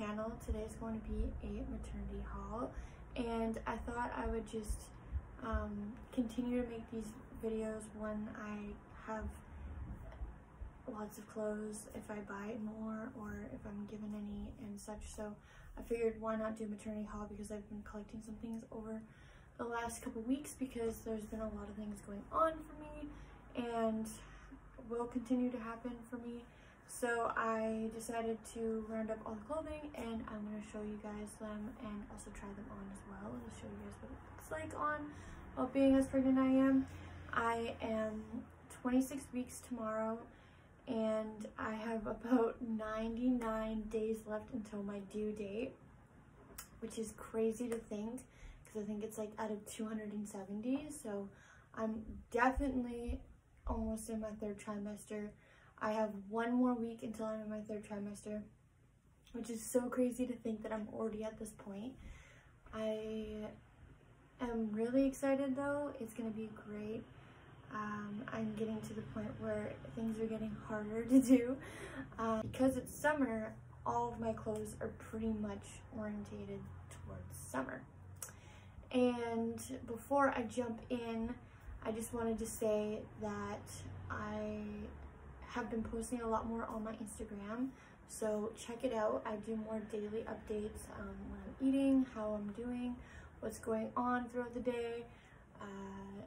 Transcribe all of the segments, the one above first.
channel. Today's going to be a maternity haul, and I thought I would just continue to make these videos when I have lots of clothes, if I buy more or if I'm given any and such. So I figured, why not do maternity haul, because I've been collecting some things over the last couple weeks because there's been a lot of things going on for me and will continue to happen for me. So I decided to round up all the clothing, and I'm going to show you guys them and also try them on as well and show you guys what it looks like on. Well, being as pregnant I am 26 weeks tomorrow, and I have about 99 days left until my due date, which is crazy to think because I think it's like out of 270. So I'm definitely almost in my third trimester. I have one more week until I'm in my third trimester, which is so crazy to think that I'm already at this point. I am really excited though. It's gonna be great. I'm getting to the point where things are getting harder to do. Because it's summer, all of my clothes are pretty much orientated towards summer. And before I jump in, I just wanted to say that I have been posting a lot more on my Instagram, so check it out. I do more daily updates on what I'm eating, how I'm doing, what's going on throughout the day.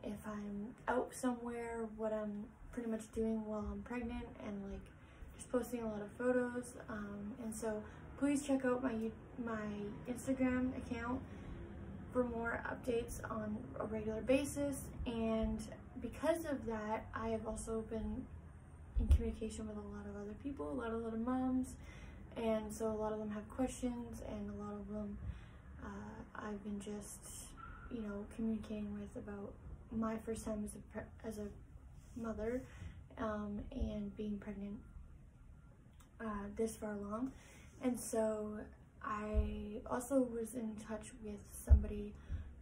If I'm out somewhere, what I'm pretty much doing while I'm pregnant, and like just posting a lot of photos, and so please check out my Instagram account for more updates on a regular basis. And because of that, I have also been in communication with a lot of other people, a lot of moms, and so a lot of them have questions, and a lot of them I've been just, you know, communicating with about my first time as a mother, and being pregnant this far along. And so I also was in touch with somebody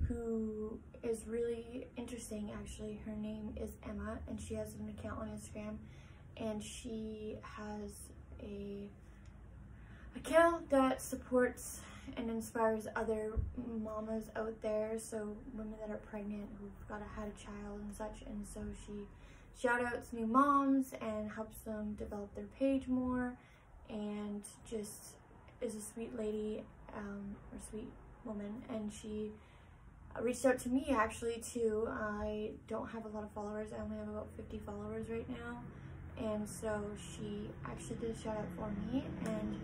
who is really interesting, actually. Her name is Emma, and she has an account on Instagram, and she has a account that supports and inspires other mamas out there, so women that are pregnant who've had a child and such. And so she shout outs new moms and helps them develop their page more, and just is a sweet lady, or sweet woman. And she reached out to me actually too. I don't have a lot of followers. I only have about 50 followers right now, and so she actually did a shout out for me. And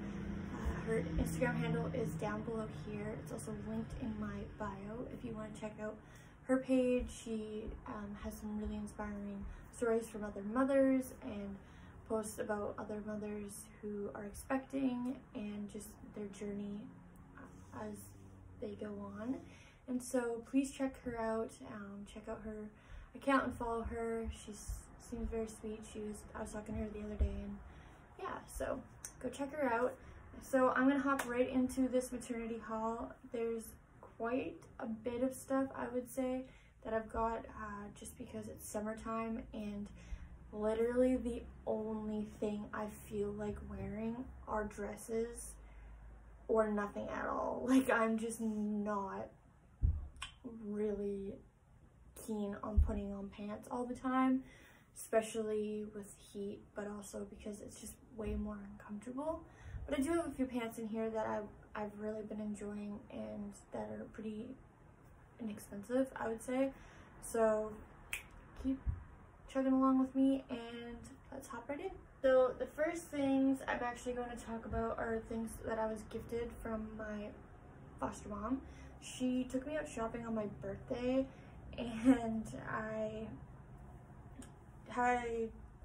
her Instagram handle is down below here. It's also linked in my bio if you want to check out her page. She has some really inspiring stories from other mothers and posts about other mothers who are expecting and just their journey as they go on. And so please check her out. Check out her account and follow her. She seems very sweet. I was talking to her the other day, and yeah, so go check her out. So I'm gonna hop right into this maternity haul. There's quite a bit of stuff, I would say, that I've got just because it's summertime, and literally the only thing I feel like wearing are dresses or nothing at all. Like, I'm just not really keen on putting on pants all the time, especially with heat, but also because it's just way more uncomfortable. But I do have a few pants in here that I've really been enjoying and that are pretty inexpensive, I would say. So keep chugging along with me, and let's hop right in. So the first things I'm actually going to talk about are things that I was gifted from my foster mom. She took me out shopping on my birthday, and I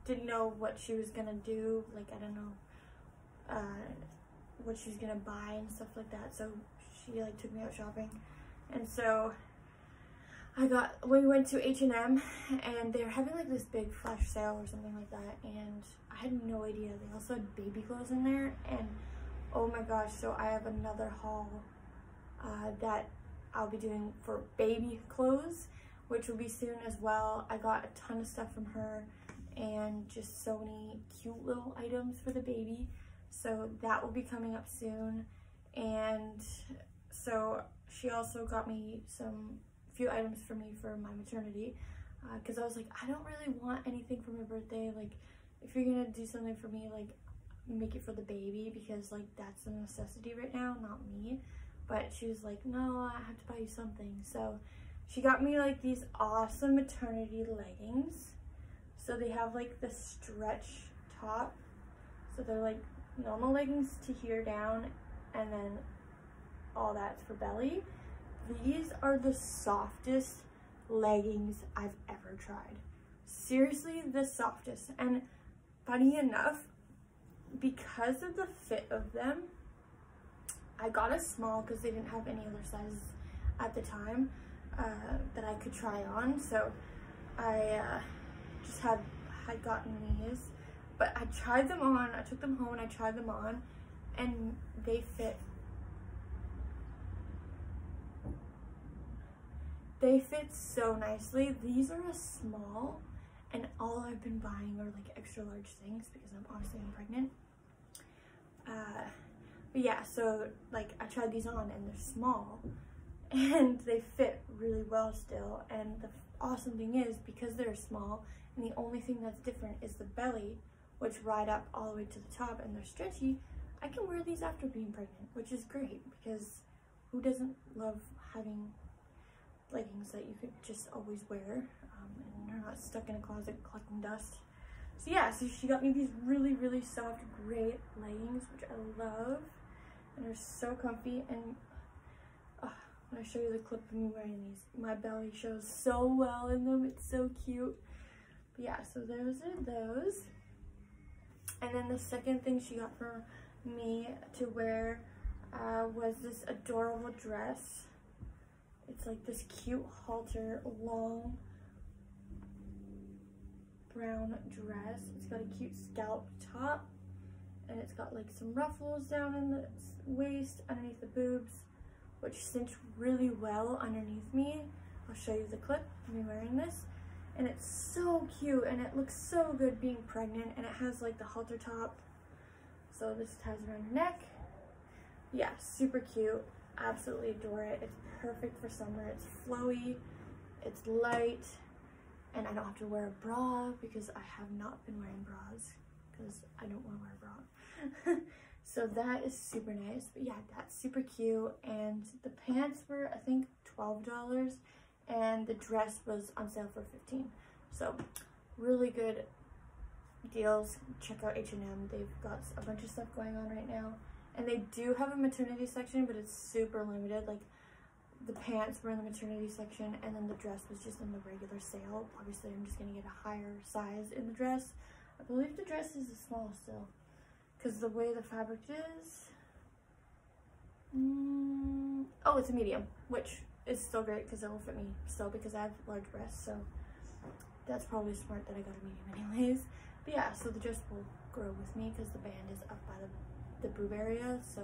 didn't know what she was gonna do. Like, I don't know what she's gonna buy and stuff like that, so she like took me out shopping. And so we went to H&M, and they're having like this big flash sale or something like that, and I had no idea. They also had baby clothes in there, and oh my gosh, so I have another haul that I'll be doing for baby clothes, which will be soon as well. I got a ton of stuff from her, and just so many cute little items for the baby. So that will be coming up soon. And so she also got me a few items for me for my maternity, because I was like, I don't really want anything for my birthday. Like, if you're gonna do something for me, like, make it for the baby, because like that's a necessity right now, not me. But she was like, no, I have to buy you something. So she got me like these awesome maternity leggings. So they have like the stretch top, so they're like normal leggings to here down, and then all that's for belly. These are the softest leggings I've ever tried. Seriously, the softest. And funny enough, because of the fit of them, I got a small because they didn't have any other sizes at the time that I could try on. So I just had gotten these, but I tried them on. I took them home and I tried them on, and they fit. They fit so nicely. These are a small, and all I've been buying are like extra large things because I'm pregnant. But yeah, so like I tried these on and they're small and they fit really well still. And the awesome thing is, because they're small and the only thing that's different is the belly, which ride up all the way to the top, and they're stretchy, I can wear these after being pregnant, which is great, because who doesn't love having leggings that you could just always wear, and they're not stuck in a closet collecting dust. So yeah, so she got me these really, really soft gray leggings, which I love, and they're so comfy. And when I show you the clip of me wearing these, my belly shows so well in them, it's so cute. But yeah, so those are those. And then the second thing she got for me to wear was this adorable dress. It's like this cute halter, long brown dress. It's got a cute scalloped top, and it's got like some ruffles down in the waist underneath the boobs, which cinch really well underneath me. I'll show you the clip of me wearing this, and it's so cute and it looks so good being pregnant. And it has like the halter top, so this ties around your neck. Yeah, super cute. Absolutely adore it. It's perfect for summer. It's flowy, it's light, and I don't have to wear a bra because I have not been wearing bras because I don't want to wear a bra. So that is super nice. But yeah, that's super cute. And the pants were, I think, $12, and the dress was on sale for $15. So really good deals. Check out H&M. They've got a bunch of stuff going on right now. And they do have a maternity section, but it's super limited. Like, the pants were in the maternity section, and then the dress was just in the regular sale. Obviously, I'm just gonna get a higher size in the dress. I believe the dress is a small still, because the way the fabric is... oh, it's a medium, which is still great because it will fit me still, because I have large breasts, so that's probably smart that I got a medium anyways. But yeah, so the dress will grow with me because the band is up by the boob area, so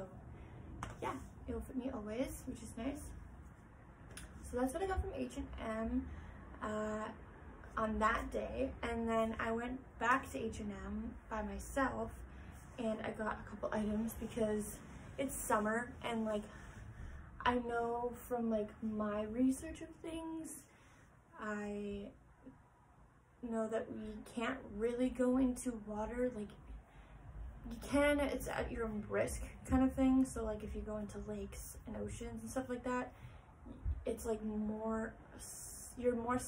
yeah, it'll fit me always, which is nice. So that's what I got from H&M on that day. And then I went back to H&M by myself, and I got a couple items because it's summer, and like I know from like my research of things, I know that we can't really go into water. Like, you can, it's at your own risk kind of thing. So like if you go into lakes and oceans and stuff like that, it's like more, you're more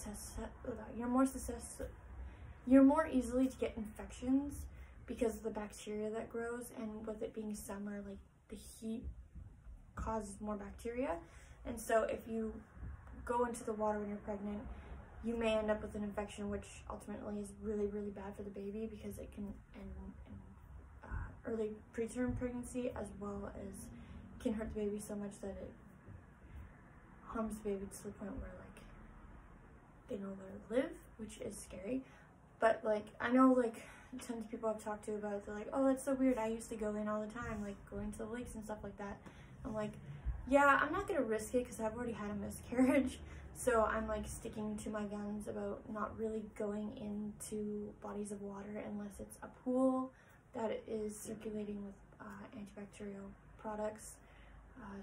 easily to get infections because of the bacteria that grows. And with it being summer, like the heat causes more bacteria. And so if you go into the water when you're pregnant, you may end up with an infection, which ultimately is really, really bad for the baby, because it can end in early preterm pregnancy, as well as can hurt the baby so much that it harms the baby to the point where like they no longer live, which is scary. But like I know like tons of people I've talked to about it, they're like, oh, that's so weird, I used to go in all the time, like going to the lakes and stuff like that. I'm like, yeah, I'm not gonna risk it because I've already had a miscarriage, so I'm like sticking to my guns about not really going into bodies of water unless it's a pool that is circulating with antibacterial products,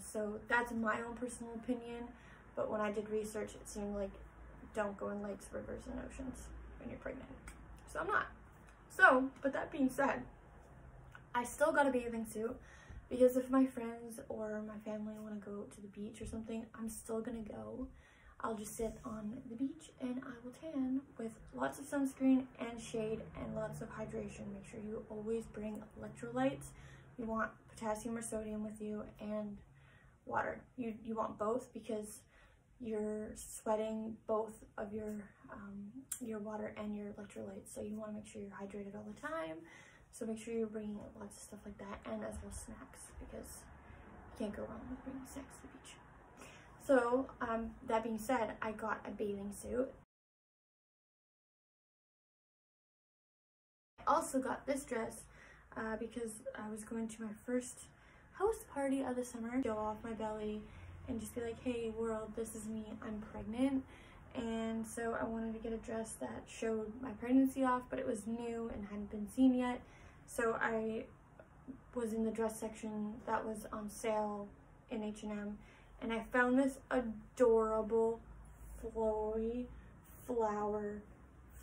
So that's my own personal opinion, but when I did research, it seemed like don't go in lakes, rivers, and oceans when you're pregnant. So I'm not. So, but that being said, I still got a bathing suit because if my friends or my family want to go to the beach or something, I'm still gonna go. I'll just sit on the beach and I will tan with lots of sunscreen and shade and lots of hydration. Make sure you always bring electrolytes. You want potassium or sodium with you and water. You want both because you're sweating both of your water and your electrolytes. So you want to make sure you're hydrated all the time. So make sure you're bringing lots of stuff like that and as well snacks because you can't go wrong with bringing snacks to the beach. So that being said, I got a bathing suit. I also got this dress because I was going to my first house party of the summer. Show off my belly and just be like, hey world, this is me, I'm pregnant. And so I wanted to get a dress that showed my pregnancy off, but it was new and hadn't been seen yet. So I was in the dress section that was on sale in H&M, and I found this adorable flowy flower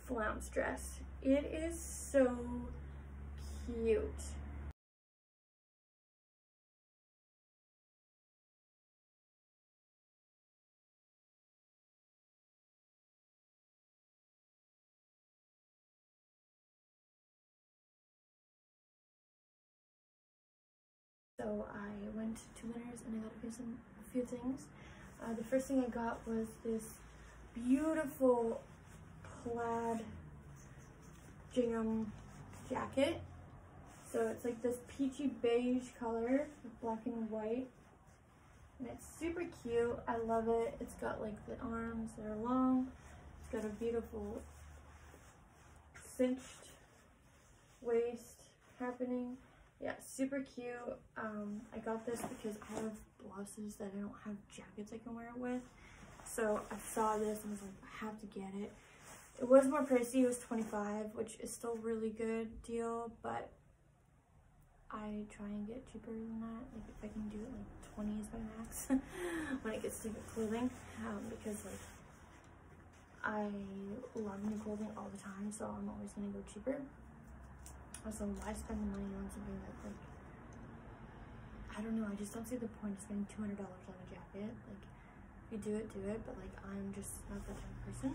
flounce dress. It is so cute. So I went to Winners and I got a few things. The first thing I got was this beautiful plaid gingham jacket. So it's like this peachy beige color with black and white. And it's super cute. I love it. It's got like the arms that are long. It's got a beautiful cinched waist happening. Yeah, super cute. I got this because I have blouses that I don't have jackets I can wear it with. So I saw this and was like, I have to get it. It was more pricey, it was $25, which is still a really good deal, but I try and get cheaper than that. Like if I can do it, like 20 is my max when it gets to good clothing, because like I love new clothing all the time, so I'm always gonna go cheaper. Also, why spend the money on something that, like, I don't know, I just don't see the point of spending $200 on a jacket. Like, if you do it, but, like, I'm just not that type of person.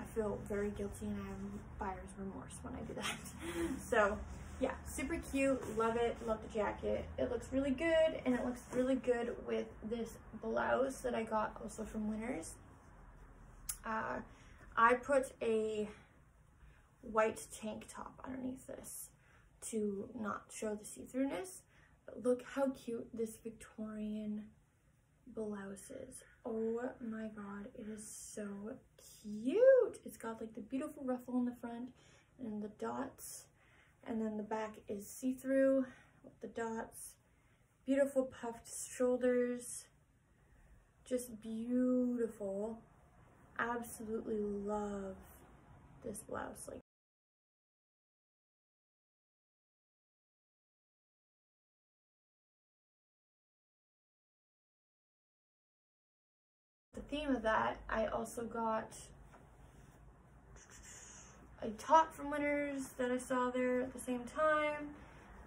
I feel very guilty and I have buyer's remorse when I do that. So, yeah, super cute, love it, love the jacket. It looks really good, and it looks really good with this blouse that I got also from Winners. I put a white tank top underneath this to not show the see-throughness. Look how cute this Victorian blouse is. Oh my god, it is so cute. It's got like the beautiful ruffle in the front and the dots, and then the back is see-through with the dots. Beautiful puffed shoulders, just beautiful. Absolutely love this blouse. Like, theme of that, I also got a top from Winners that I saw there at the same time.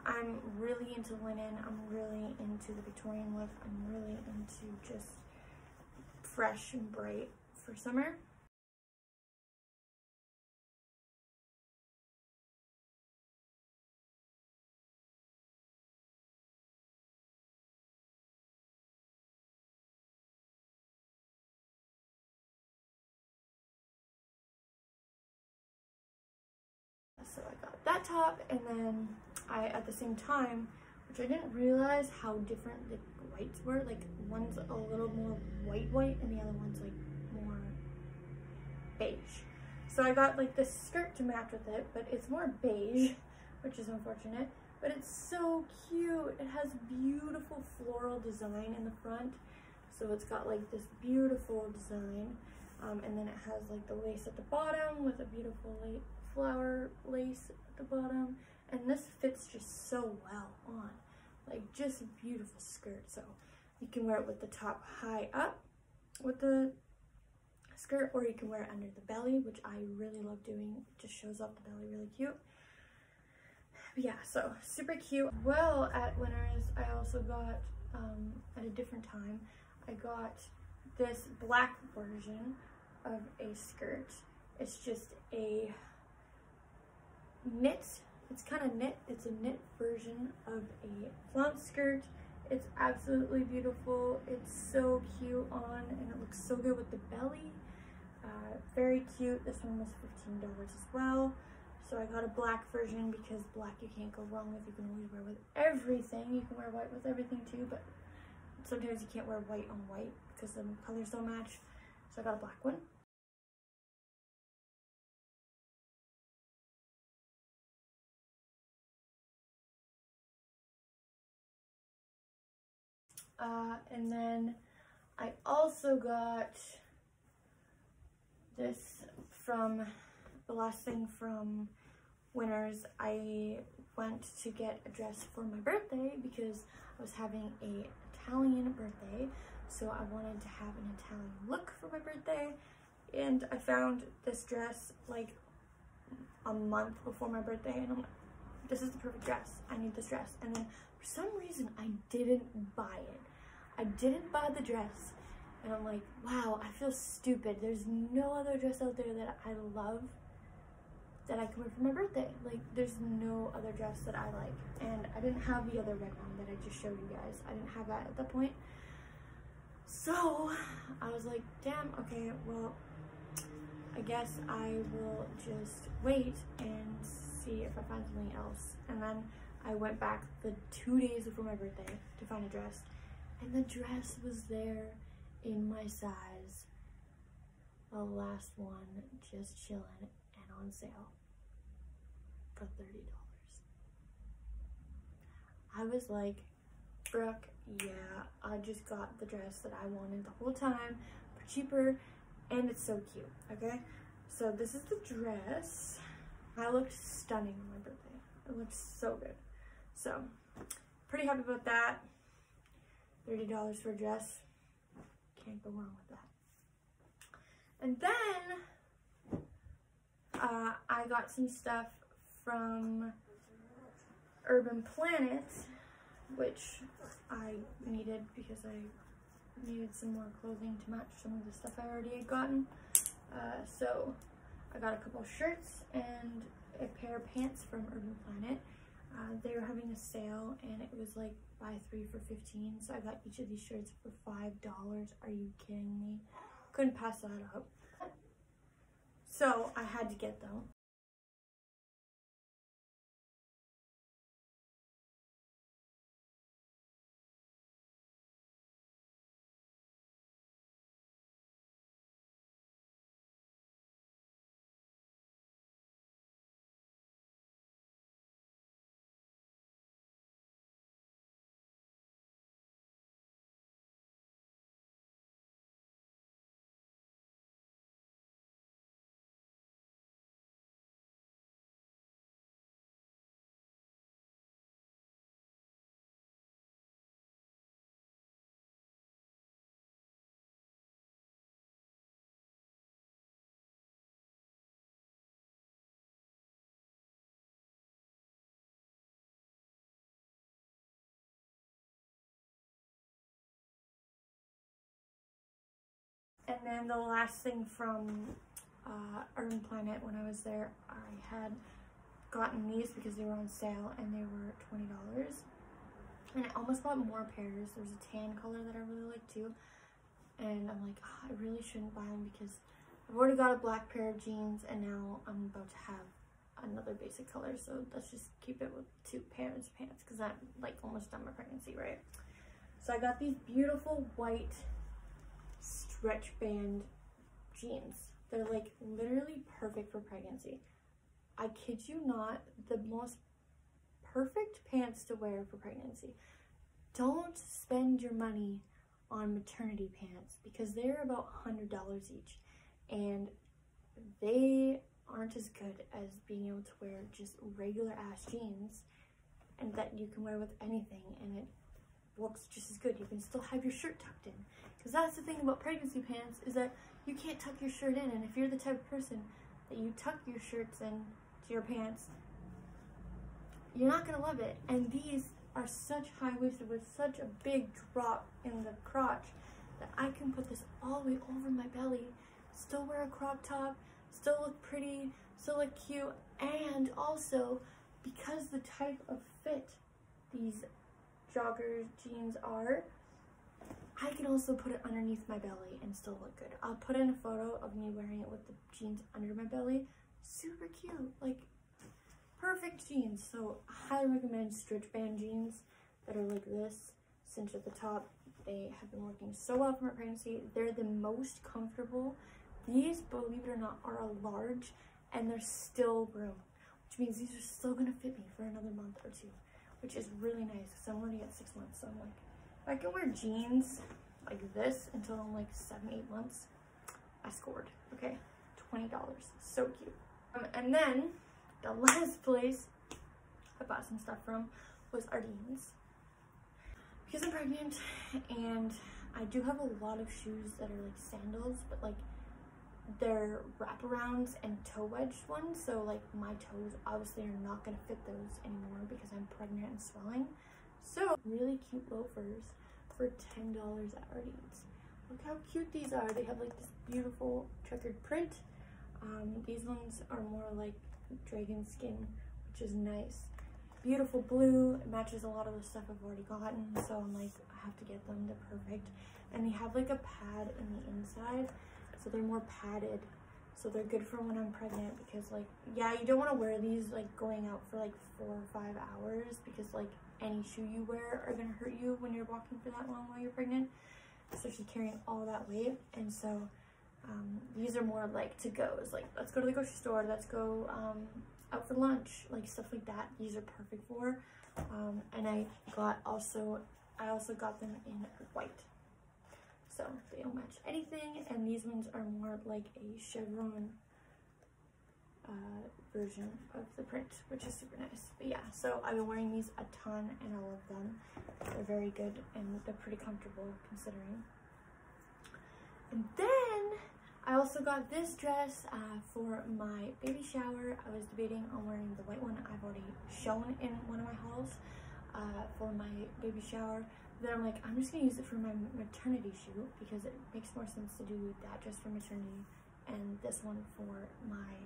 I'm really into linen. I'm really into the Victorian look. I'm really into just fresh and bright for summer. So I got that top, and then I, at the same time, which I didn't realize how different the whites were, like one's a little more white and the other one's like more beige. So I got like this skirt to match with it, but it's more beige, which is unfortunate, but it's so cute. It has beautiful floral design in the front. So it's got like this beautiful design, and then it has like the lace at the bottom with a beautiful flower lace at the bottom, and this fits just so well on, like just a beautiful skirt. So You can wear it with the top high up with the skirt, or you can wear it under the belly, which I really love doing. It just shows off the belly really cute. But yeah, so super cute. Well, at Winners, I also got, at a different time, I got this black version of a skirt. It's just a knit, it's kind of knit, it's a knit version of a flounce skirt. It's absolutely beautiful. It's so cute on, and it looks so good with the belly. Very cute. This one was $15 as well. So I got a black version because black, you can't go wrong with. You can always wear with everything. You can wear white with everything too, but sometimes you can't wear white on white because the colors don't match. So I got a black one. And then I also got this from the last thing from Winners. I went to get a dress for my birthday because I was having an Italian birthday, so I wanted to have an Italian look for my birthday, and I found this dress like a month before my birthday, and I'm like, this is the perfect dress, I need this dress. And then for some reason I didn't buy it. I didn't buy the dress, and I'm like, wow, I feel stupid. There's no other dress out there that I love that I can wear for my birthday. Like, there's no other dress that I like. And I didn't have the other red one that I just showed you guys. I didn't have that at that point. So I was like, damn, okay, well, I guess I will just wait and see if I find something else. And then I went back the 2 days before my birthday to find a dress, and the dress was there in my size, the last one, just chilling and on sale for $30. I was like, Brooke, yeah, I just got the dress that I wanted the whole time for cheaper, and it's so cute. Okay, so this is the dress. I looked stunning on my birthday. It looked so good. So, pretty happy about that. $30 for a dress. Can't go wrong with that. And then, I got some stuff from Urban Planet, which I needed because I needed some more clothing to match some of the stuff I already had gotten. So, I got a couple shirts and a pair of pants from Urban Planet. They were having a sale, and it was like buy 3 for $15, so I got each of these shirts for $5. Are you kidding me? Couldn't pass that up. So I had to get them. And then the last thing from Urban Planet, when I was there, I had gotten these because they were on sale, and they were $20. And I almost bought more pairs. There's a tan color that I really like too. And I'm like, oh, I really shouldn't buy them because I've already got a black pair of jeans, and now I'm about to have another basic color. So let's just keep it with two pairs of pants because I'm like almost done my pregnancy, right? So I got these beautiful white stretch band jeans. They're like literally perfect for pregnancy. I kid you not, the most perfect pants to wear for pregnancy. Don't spend your money on maternity pants because they're about $100 each, and they aren't as good as being able to wear just regular ass jeans, and that you can wear with anything, and it works just as good. You can still have your shirt tucked in, because that's the thing about pregnancy pants, is that you can't tuck your shirt in, and if you're the type of person that you tuck your shirts in to your pants, you're not gonna love it. And these are such high-waisted with such a big drop in the crotch that I can put this all the way over my belly, still wear a crop top, still look pretty, still look cute. And also, because the type of fit these joggers jeans are, I can also put it underneath my belly and still look good. I'll put in a photo of me wearing it with the jeans under my belly. Super cute, like perfect jeans. So I highly recommend stretch band jeans that are like this, cinched at the top. They have been working so well for my pregnancy. They're the most comfortable. These, believe it or not, are a large, and there's still room, which means these are still gonna fit me for another month or two, which is really nice, because I'm already at 6 months. So I'm like, if I can wear jeans like this until I'm like 7, 8 months, I scored, okay? $20, so cute. And then the last place I bought some stuff from was Ardeen's. Because I'm pregnant and I do have a lot of shoes that are like sandals, but like they're wraparounds and toe wedged ones, so like my toes obviously are not going to fit those anymore because I'm pregnant and swelling. So really cute loafers for $10 at Ardeen's. Look how cute these are. They have like this beautiful checkered print. These ones are more like dragon skin, which is nice. Beautiful blue. It matches a lot of the stuff I've already gotten, so I'm like, I have to get them. They're perfect. And they have like a pad in the inside, so they're more padded, so they're good for when I'm pregnant, because like, yeah, you don't want to wear these like going out for like 4 or 5 hours, because like any shoe you wear are gonna hurt you when you're walking for that long while you're pregnant, especially carrying all that weight. And so these are more like to go's, like let's go to the grocery store, let's go out for lunch, like stuff like that. These are perfect for and I also got them in white, so they don't match anything. And these ones are more like a chevron version of the print, which is super nice. But yeah, so I've been wearing these a ton and I love them. They're very good and they're pretty comfortable considering. And then I also got this dress for my baby shower. I was debating on wearing the white one I've already shown in one of my hauls for my baby shower. Then I'm like, I'm just gonna use it for my maternity shoot, because it makes more sense to do that just for maternity and this one for my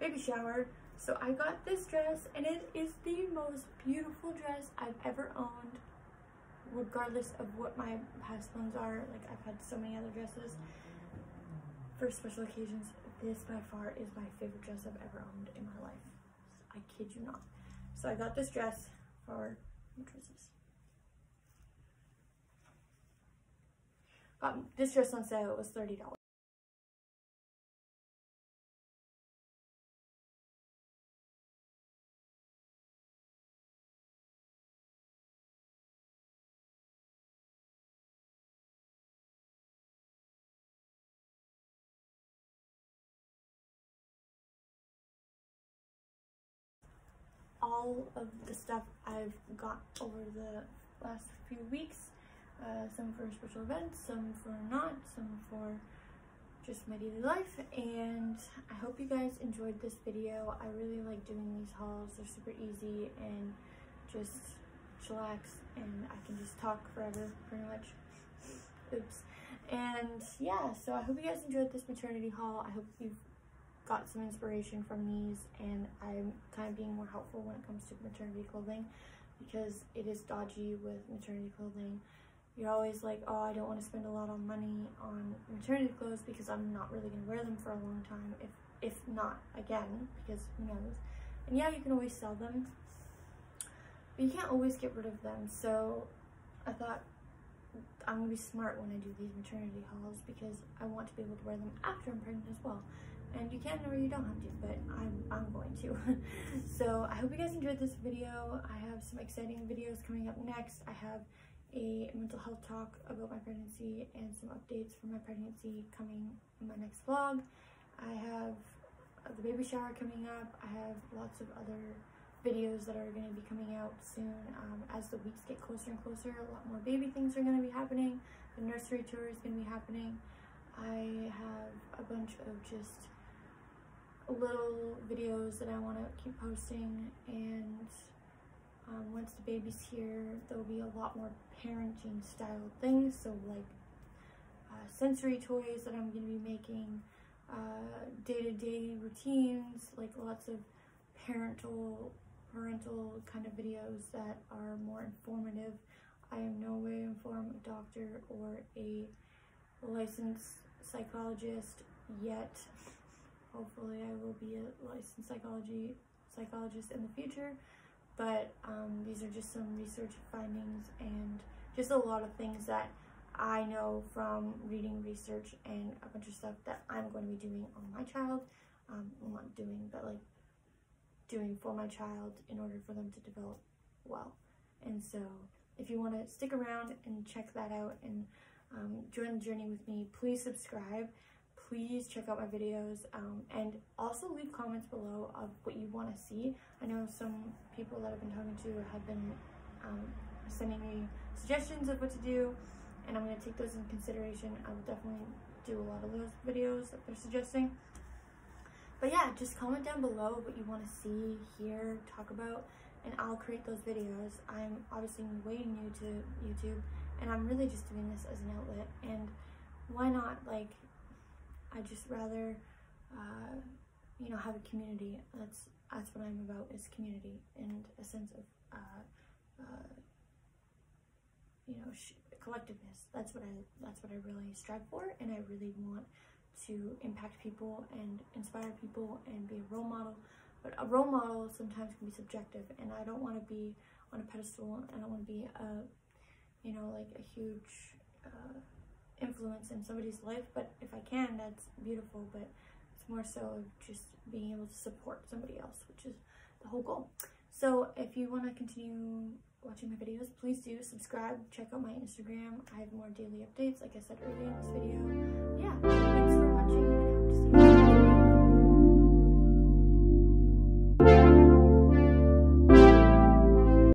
baby shower. So I got this dress, and it is the most beautiful dress I've ever owned, regardless of what my past ones are. Like, I've had so many other dresses for special occasions. This by far is my favorite dress I've ever owned in my life. I kid you not. So I got this dress for, what was this? This dress on sale was $30. All of the stuff I've got over the last few weeks, some for special events, some for not, some for just my daily life. And I hope you guys enjoyed this video. I really like doing these hauls. They're super easy and just chillax, and I can just talk forever pretty much. Oops. And yeah, so I hope you guys enjoyed this maternity haul. I hope you've got some inspiration from these, and I'm kind of being more helpful when it comes to maternity clothing, because it is dodgy with maternity clothing. You're always like, oh, I don't want to spend a lot of money on maternity clothes because I'm not really going to wear them for a long time, if not again, because who knows. And yeah, you can always sell them, but you can't always get rid of them. So I thought, I'm going to be smart when I do these maternity hauls, because I want to be able to wear them after I'm pregnant as well. And you can or you don't have to, but I'm going to. So I hope you guys enjoyed this video. I have some exciting videos coming up next. I have a mental health talk about my pregnancy and some updates for my pregnancy coming in my next vlog. I have the baby shower coming up. I have lots of other videos that are going to be coming out soon. As the weeks get closer and closer, a lot more baby things are going to be happening. The nursery tour is going to be happening. I have a bunch of just little videos that I want to keep posting, and once the baby's here, there'll be a lot more parenting style things, so like sensory toys that I'm going to be making, day-to-day routines, like lots of parental kind of videos that are more informative. I am no way informed a doctor or a licensed psychologist yet. Hopefully I will be a licensed psychologist in the future, but these are just some research findings and just a lot of things that I know from reading research and a bunch of stuff that I'm going to be doing on my child. Not doing, but like doing for my child in order for them to develop well. And so if you want to stick around and check that out and join the journey with me, please subscribe. Please check out my videos, and also leave comments below of what you want to see. I know some people that I've been talking to have been sending me suggestions of what to do, and I'm going to take those into consideration. I will definitely do a lot of those videos that they're suggesting. But yeah, just comment down below what you want to see, hear, talk about, and I'll create those videos. I'm obviously way new to YouTube, and I'm really just doing this as an outlet, and why not, like, I'd just rather, you know, have a community. That's what I'm about, is community and a sense of, you know, collectiveness. That's what I really strive for, and I really want to impact people and inspire people and be a role model. But a role model sometimes can be subjective, and I don't want to be on a pedestal. I don't want to be a, you know, like a huge influence in somebody's life, but if I can, that's beautiful. But it's more so just being able to support somebody else, which is the whole goal. So if you want to continue watching my videos, please do subscribe, check out my Instagram. I have more daily updates, like I said earlier in this video. Yeah,